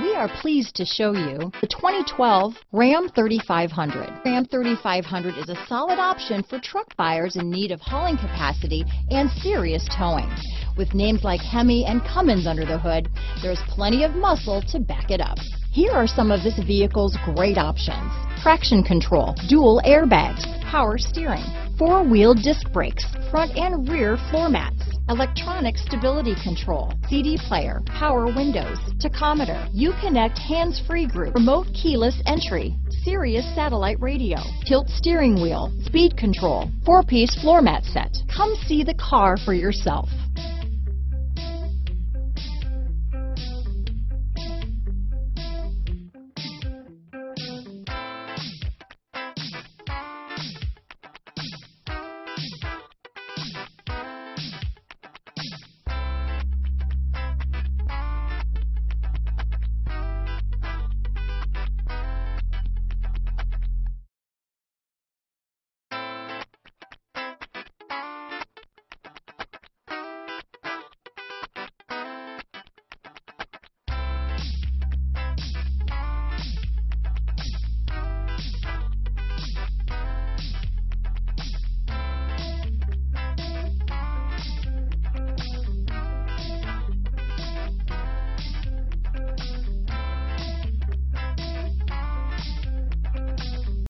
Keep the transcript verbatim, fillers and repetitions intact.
We are pleased to show you the twenty twelve Ram thirty-five hundred. Ram thirty-five hundred is a solid option for truck buyers in need of hauling capacity and serious towing. With names like Hemi and Cummins under the hood, there's plenty of muscle to back it up. Here are some of this vehicle's great options: traction control, dual airbags, power steering, four-wheel disc brakes, front and rear floor mats, electronic stability control, C D player, power windows, tachometer, UConnect hands-free group, remote keyless entry, Sirius satellite radio, tilt steering wheel, speed control, four-piece floor mat set. Come see the car for yourself.